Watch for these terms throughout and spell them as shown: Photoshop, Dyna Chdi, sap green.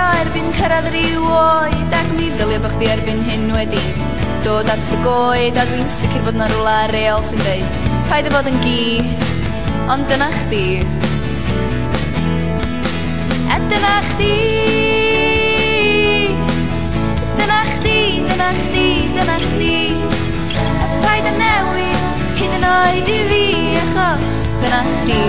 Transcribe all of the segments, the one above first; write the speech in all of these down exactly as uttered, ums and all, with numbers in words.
ddilio erbyn cyrraedd yr i'w oed Ac mi ddylio bo' chdi erbyn hyn wedi Dod at dy goed A dwi'n sicr bod na rwla reol sy'n deud Paid â bod yn gi Ond dyna chdi A dyna chdi Dyna chdi, dyna chdi, dyna chdi A paid â newid hyd yn oed I fi Achos dyna chdi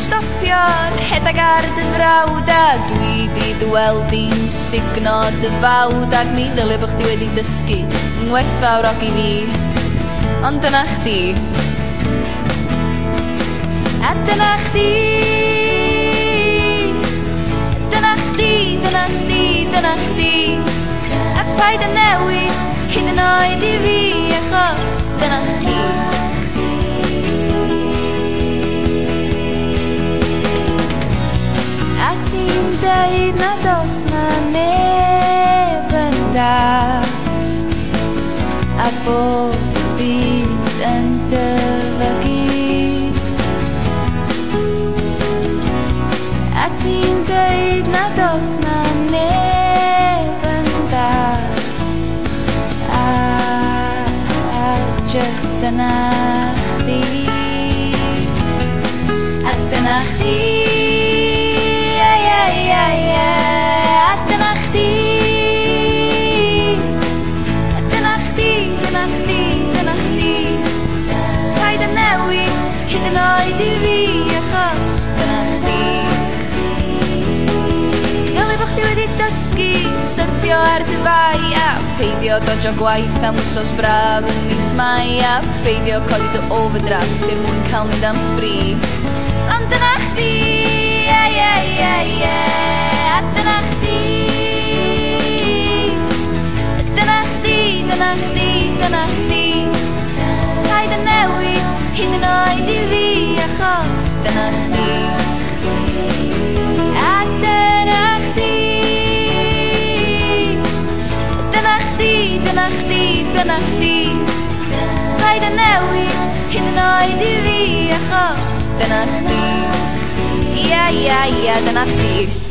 Stopio'r rhedeg ar dy frawd A dwi di dy weld i'n sugno dy fawd Ac mi ddylio bo' chdi wedi dysgu Yn werthfawrog I fi Ond dyna chdi A dyna chdi Dyna chdi, dyna chdi, dyna chdi A paid â newid hyd yn oed I fi Achos dyna chdi Deud nad oes na neb yn dallt A bod y byd yn dyfygu A ti'n deud nad oes na neb yn dallt A, a jyst dyna chdi A dyna chdi Syrthio ar dy fai A peidio dojo gwaith am wsos braf yn mis mai A peidio codi dy overdraft er mwyn cael mynd am sbri Ond dyna chdi Ie, ie, ie, a dyna chdi Dyna chdi, dyna chdi, dyna chdi Paid â newid hyd yn oed I fi Achos dyna chdi Dyna chdi, dyna chdi Paid â newid hyd yn oed I fi Achos dyna chdi Ia, ia, ia, dyna chdi